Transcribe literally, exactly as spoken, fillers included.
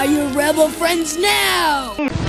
Are your rebel friends now?